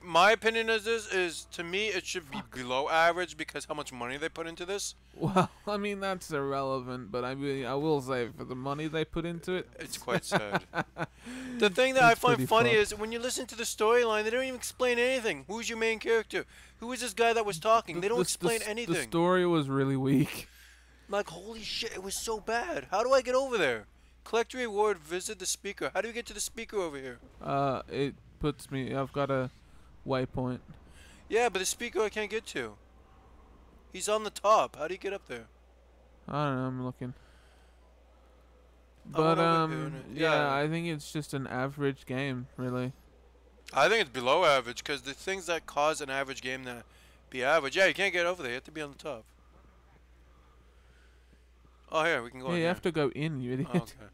My opinion is this, to me, it should be below average because how much money they put into this. Well, I mean, that's irrelevant, but I mean, I will say, for the money they put into it... It's quite sad. The thing that I find funny is, when you listen to the storyline, they don't even explain anything. Who's your main character? Who is this guy that was talking? They don't explain anything. The story was really weak. Like, holy shit, it was so bad. How do I get over there? Collect reward, visit the speaker. How do you get to the speaker over here? It puts me... I've got a... waypoint. Yeah, but the speaker I can't get to. He's on the top. How do you get up there? I don't know. I'm looking. But yeah, I think it's just an average game, really. I think it's below average because the things that cause an average game to be average. Yeah, you can't get over there. You have to be on the top. Oh, here we can go. Yeah, you have to go in, you idiot. Oh, okay.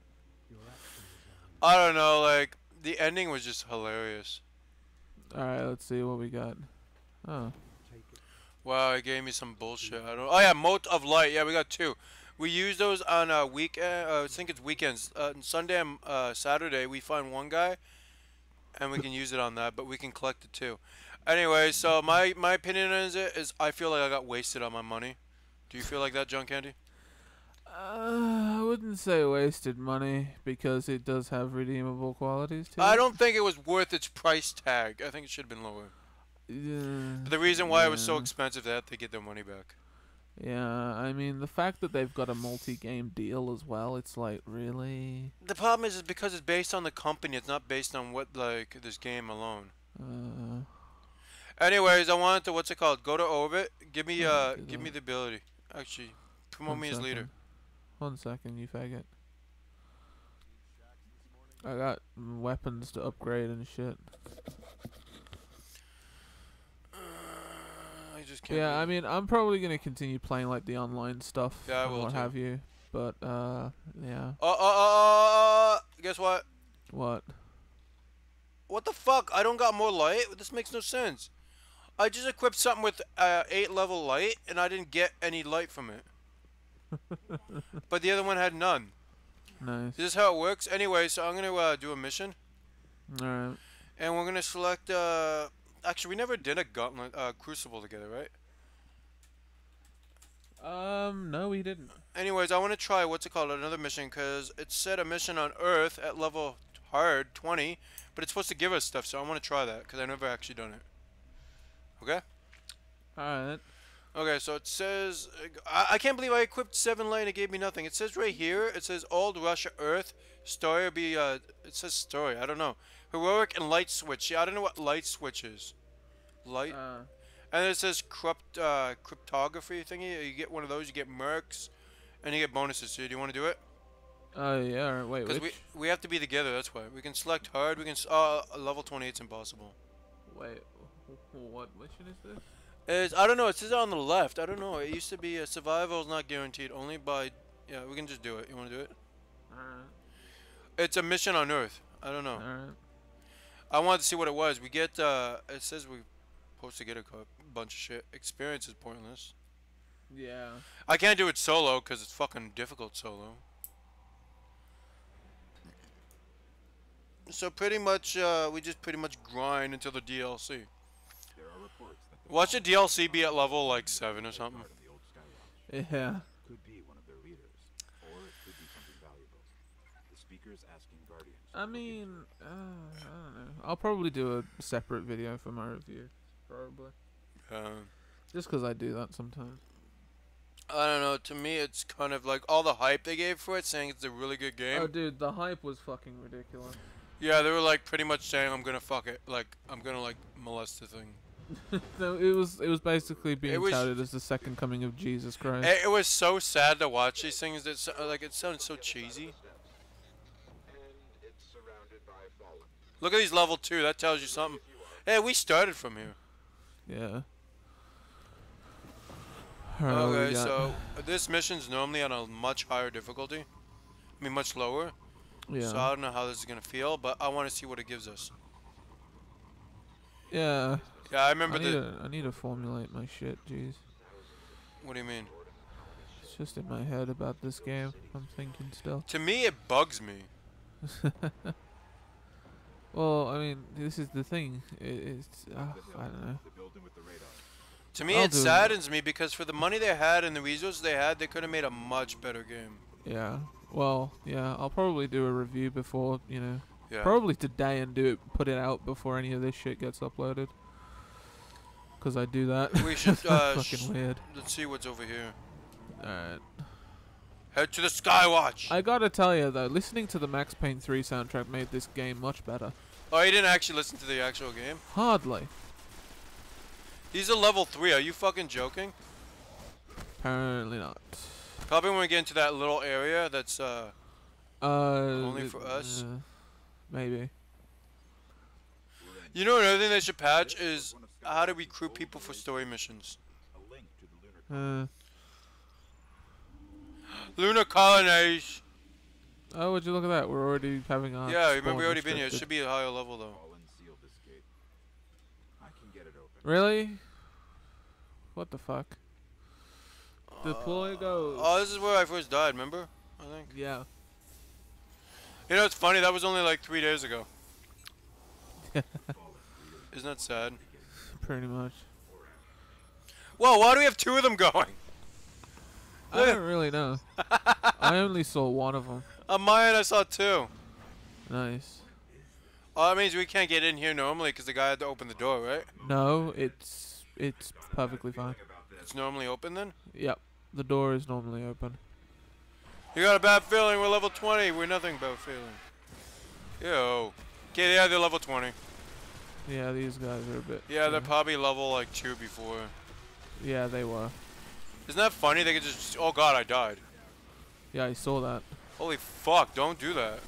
I don't know. Like the ending was just hilarious. Alright, let's see what we got. Oh. Wow, it gave me some bullshit. I don't... Oh, yeah, Mote of Light. Yeah, we got 2. We use those on weekend. I think it's weekends. Sunday and Saturday, we find one guy, and we can use it on that, but we can collect it too. Anyway, so my opinion is I feel like I got wasted on my money. Do you feel like that, John Candy? I wouldn't say wasted money because it does have redeemable qualities too. I don't think it was worth its price tag. I think it should have been lower. Yeah, but the reason why it was so expensive, they had to get their money back. Yeah, I mean, the fact that they've got a multi-game deal as well, it's like, really? The problem is because it's based on the company, it's not based on what, like, this game alone. Anyways, I wanted to, what's it called, go to Orbit, give me the ability. Actually, promote me as leader. 1 second, you faggot. I got weapons to upgrade and shit. I just can't. Yeah, I mean, I'm probably gonna continue playing like the online stuff. Yeah, I will. What have you? But yeah. Guess what? What? What the fuck? I don't got more light. This makes no sense. I just equipped something with 8 level light, and I didn't get any light from it. But the other one had none. Nice. This is how it works. Anyway, so I'm going to do a mission. Alright. And we're going to select... actually, we never did a gauntlet Crucible together, right? No, we didn't. Anyways, I want to try, what's it called, another mission, because it said a mission on Earth at level hard, 20, but it's supposed to give us stuff, so I want to try that, because I've never actually done it. Okay? Alright. Okay, so it says... I can't believe I equipped 7 light and it gave me nothing. It says right here, it says Old Russia Earth, Story be... it says Story, I don't know. Heroic and Light Switch. Yeah, I don't know what Light Switch is. Light? And it says Cryptography thingy. You get one of those, you get mercs, and you get bonuses. So do you want to do it? Yeah, wait, because we have to be together, that's why. We can select hard, we can... level 28's impossible. Wait, what mission is this? I don't know, it says on the left. I don't know. It used to be survival is not guaranteed, only by... Yeah, we can just do it. You want to do it? Alright. It's a mission on Earth. I don't know. Alright. I wanted to see what it was. We get... it says we're supposed to get a bunch of shit. Experience is pointless. Yeah. I can't do it solo, because it's fucking difficult solo. So pretty much, we just pretty much grind until the DLC. There are reports. Watch the DLC be at level like 7 or something. Yeah. Could be one of their leaders, or it could be something valuable. The speaker's asking guardians. I mean, I don't know. I'll probably do a separate video for my review, probably. Just because I do that sometimes. I don't know. To me, it's kind of like all the hype they gave for it, saying it's a really good game. Oh, dude, the hype was fucking ridiculous. Yeah, they were like pretty much saying I'm gonna fuck it, like I'm gonna like molest the thing. No, it was basically being touted as the second coming of Jesus Christ. It was so sad to watch these things. That like it sounds so cheesy. Look at these level 2. That tells you something. Hey, we started from here. Yeah. Okay, so this mission's normally on a much higher difficulty. I mean, much lower. Yeah. So I don't know how this is gonna feel, but I want to see what it gives us. Yeah. Yeah, I remember I need to formulate my shit, jeez. What do you mean? It's just in my head about this game. I'm thinking still. To me, it bugs me. Well, I mean, this is the thing. It's I don't know. To me, it saddens me because for the money they had and the resources they had, they could have made a much better game. Yeah. Well, yeah. I'll probably do a review before, you know. Yeah. Probably today and put it out before any of this shit gets uploaded. Cause I do that. We should. Fucking weird. Let's see what's over here. All right. Head to the Skywatch. I gotta tell you though, listening to the Max Payne 3 soundtrack made this game much better. Oh, you didn't actually listen to the actual game? Hardly. These are level 3. Are you fucking joking? Apparently not. Probably when we get into that little area that's only for us. Maybe. You know another thing they should patch is how to recruit people for story missions. Lunar colonies. Oh, would you look at that? We're already having a. Yeah, remember we already been here. It should be a higher level though. Really? What the fuck? Deploy goes. Oh, this is where I first died. Remember? I think. Yeah. You know, it's funny. That was only like 3 days ago. Isn't that sad? Pretty much. Whoa! Why do we have two of them going? I don't really know. I only saw one of them. On mine, I saw two. Nice. Oh, that means we can't get in here normally because the guy had to open the door, right? No, it's perfectly fine. It's normally open then? Yep, the door is normally open. You got a bad feeling. We're level 20. We're nothing bad feeling. Yo. Okay, yeah, they're level 20. Yeah, these guys are a bit. Yeah, they're probably level like 2 before. Yeah, they were. Isn't that funny? They could just. Oh god, I died. Yeah, I saw that. Holy fuck, don't do that.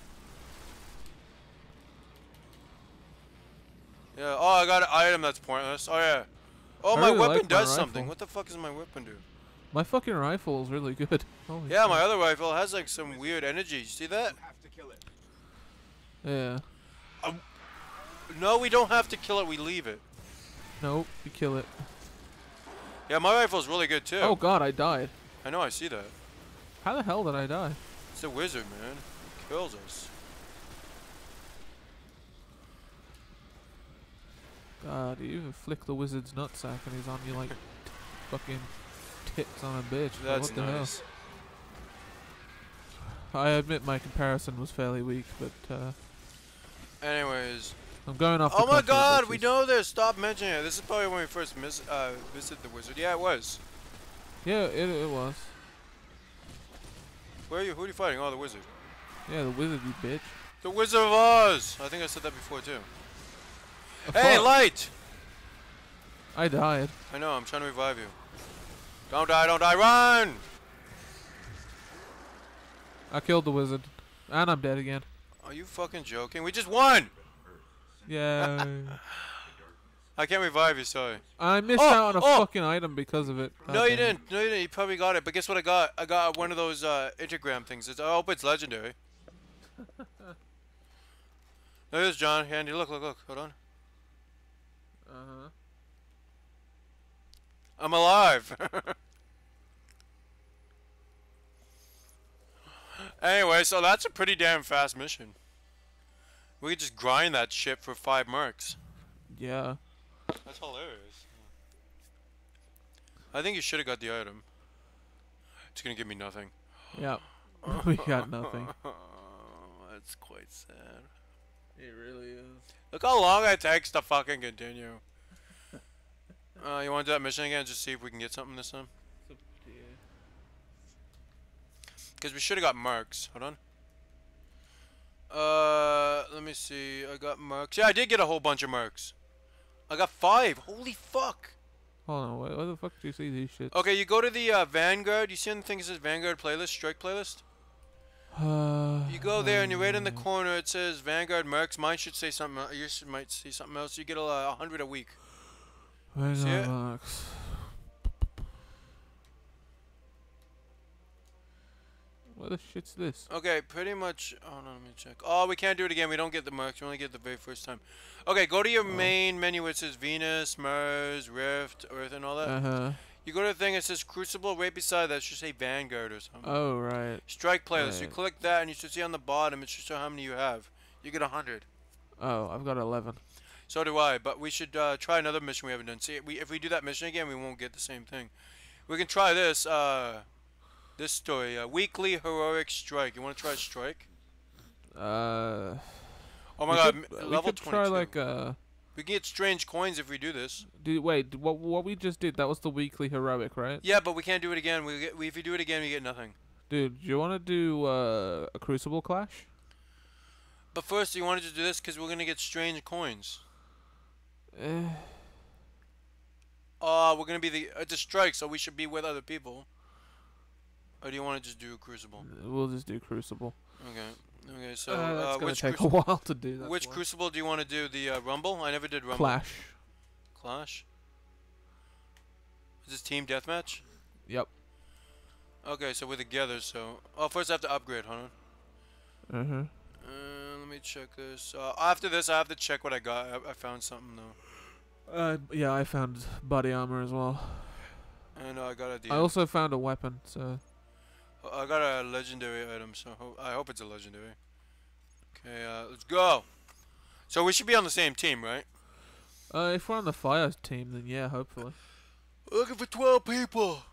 Yeah, oh, I got an item that's pointless. Oh, yeah. Oh, my weapon does something. What the fuck does my weapon do? My fucking rifle is really good. Holy yeah, my other rifle has like some weird energy. You see that? Yeah. No, we don't have to kill it. We leave it. Nope, we kill it. Yeah, my rifle's really good too. Oh god, I died. I know, I see that. How the hell did I die? It's a wizard, man. He kills us. God, you even flick the wizard's nutsack and he's on you like fucking tits on a bitch. That's nice. Hell? I admit my comparison was fairly weak, but anyways. I'm going off. Oh my god, we know this. Stop mentioning it. This is probably when we first visited the wizard. Yeah, it was. Yeah, it was. Where are you? Who are you fighting? Oh, the wizard. Yeah, the wizard, you bitch. The Wizard of Oz. I think I said that before too. Hey, light! I died. I know. I'm trying to revive you. Don't die! Don't die! Run! I killed the wizard, and I'm dead again. Are you fucking joking? We just won. Yeah. I can't revive you, sorry. I missed out on a fucking item because of it. No, you didn't. No, you didn't. You probably got it. But guess what I got? I got one of those Intergram things. I hope it's legendary. There it is, John Candy. Look, look, look. Hold on. Uh-huh. I'm alive. Anyway, so that's a pretty damn fast mission. We could just grind that shit for 5 mercs. Yeah. That's hilarious. I think you should have got the item. It's gonna give me nothing. Yeah. We got nothing. That's quite sad. It really is. Look how long it takes to fucking continue. You wanna do that mission again? Just see if we can get something this time? It's up to you. Because we should have got mercs. Hold on. Let me see. I got mercs. Yeah, I did get a whole bunch of mercs. I got 5. Holy fuck. Hold on, wait, where the fuck do you see these shits? Okay, you go to the Vanguard. You see the thing that says Vanguard playlist, strike playlist? You go there and you right in the corner. It says Vanguard mercs. Mine should say something else. Yours might say something else. You get 100 a week. Where's the mercs? What the shit's this? Okay, pretty much. Oh no, let me check. Oh, we can't do it again. We don't get the mercs. We only get the very first time. Okay, go to your main menu. It says Venus, Mars, Rift, Earth, and all that. You go to the thing. It says Crucible. Right beside that, it should say Vanguard or something. Oh right. Strike playlist. Right. You click that, and you should see on the bottom. It should show how many you have. You get 100. Oh, I've got 11. So do I, but we should try another mission we haven't done. See, if we do that mission again, we won't get the same thing. We can try this, this story. Weekly Heroic Strike. You want to try Strike? Oh my god, level 22. We could try like a... We can get strange coins if we do this. Dude, wait, what we just did, that was the Weekly Heroic, right? Yeah, but we can't do it again. If we do it again, we get nothing. Dude, do you want to do a Crucible Clash? But first, you want to do this because we're going to get strange coins. We're going to be the... It's a strike, so we should be with other people. Or do you want to just do Crucible? We'll just do Crucible. Okay. Okay, so that's gonna take a while to do that. Which Crucible do you want to do? The Rumble? I never did Rumble. Clash. Clash. Is this team deathmatch? Yep. Okay, so we're together. So, oh, first I have to upgrade, huh? Mhm. Let me check this. After this, I have to check what I got. I found something though. Yeah, I found body armor as well. And I got a deal. I also found a weapon. So. I got a legendary item, so I hope it's a legendary. Okay, let's go. So we should be on the same team, right? If we're on the fire team, then yeah, hopefully. Looking for 12 people.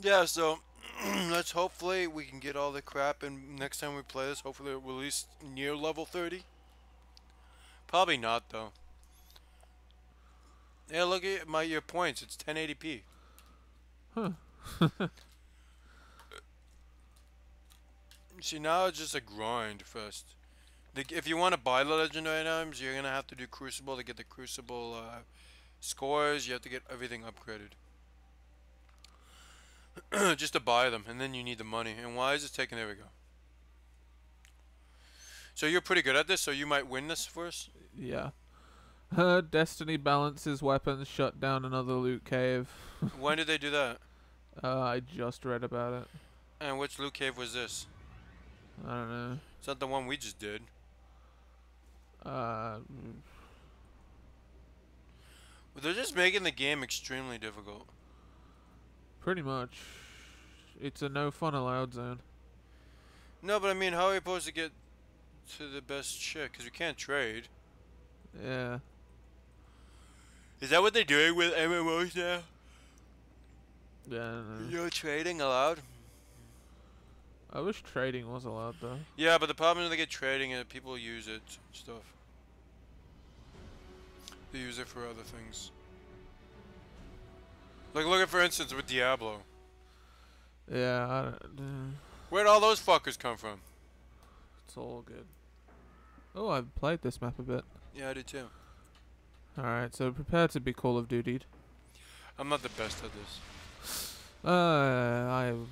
Yeah, so let's hopefully we can get all the crap, and next time we play this, hopefully we're at least near level 30. Probably not, though. Yeah, look at your points. It's 1080p. Huh. See, now it's just a grind first. If you want to buy the legendary items, you're going to have to do Crucible to get the Crucible scores. You have to get everything upgraded. Just to buy them, and then you need the money. And why is it taking... There we go. So you're pretty good at this, so you might win this for us? Yeah. Destiny balances weapons, shut down another loot cave. When did they do that? I just read about it. And which loot cave was this? I don't know. It's not the one we just did. They're just making the game extremely difficult. Pretty much. It's a no fun allowed zone. No, but I mean, how are we supposed to get to the best shit? Because we can't trade. Yeah. Is that what they're doing with MMOs now? Yeah, I don't know. You're trading allowed? I wish trading was allowed, though. Yeah, but the problem is they get trading and people use it and stuff. They use it for other things. Like, look at, for instance, with Diablo. Yeah, I don't know. Where'd all those fuckers come from? It's all good. Oh, I've played this map a bit. Yeah, I did too. Alright, so prepare to be Call of Duty'd. I'm not the best at this. I have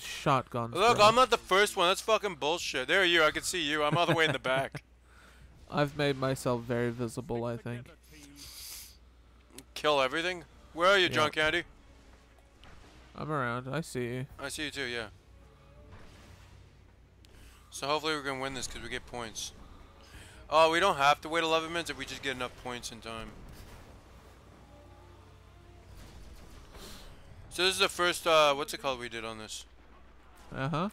shotguns. Look, bro. I'm not the first one. That's fucking bullshit. There you are. I can see you. I'm all the way in the back. I've made myself very visible, I think. Kill everything? Where are you, yeah. John Candy? I'm around. I see you. I see you too, yeah. So hopefully we're going to win this because we get points. Oh, we don't have to wait 11 minutes if we just get enough points in time. So this is the first, what's it called we did on this? Uh-huh.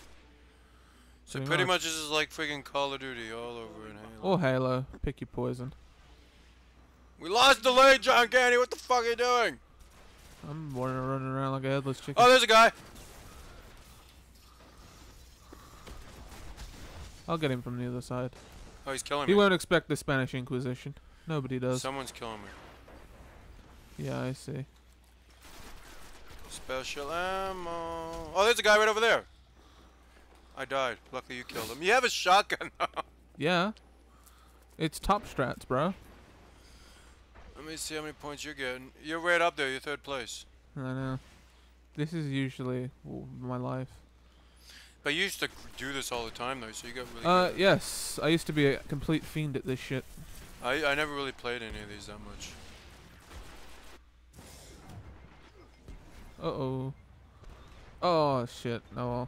So pretty much this is like friggin' Call of Duty all over in Halo. Or Halo. Pick your poison. We lost the lead, John Candy! What the fuck are you doing? I'm running around like a headless chicken. Oh, there's a guy! I'll get him from the other side. Oh, he's killing me. He won't expect the Spanish Inquisition. Nobody does. Someone's killing me. Yeah, I see. Special ammo. Oh, there's a guy right over there. I died. Luckily you killed him. You have a shotgun now. Yeah. It's top strats, bro. Let me see how many points you're getting. You're right up there. You're third place. I know. This is usually my life. But you used to do this all the time, though, so you got really good at it. Yes. I used to be a complete fiend at this shit. I never really played any of these that much. Uh-oh. Oh, shit. No.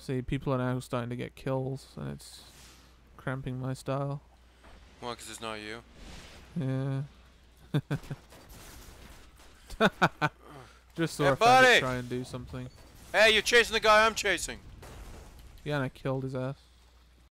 See, people are now starting to get kills, and it's cramping my style. Well, because it's not you. Yeah. Just so I can try and do something. Hey, you're chasing the guy I'm chasing. Yeah, and I killed his ass.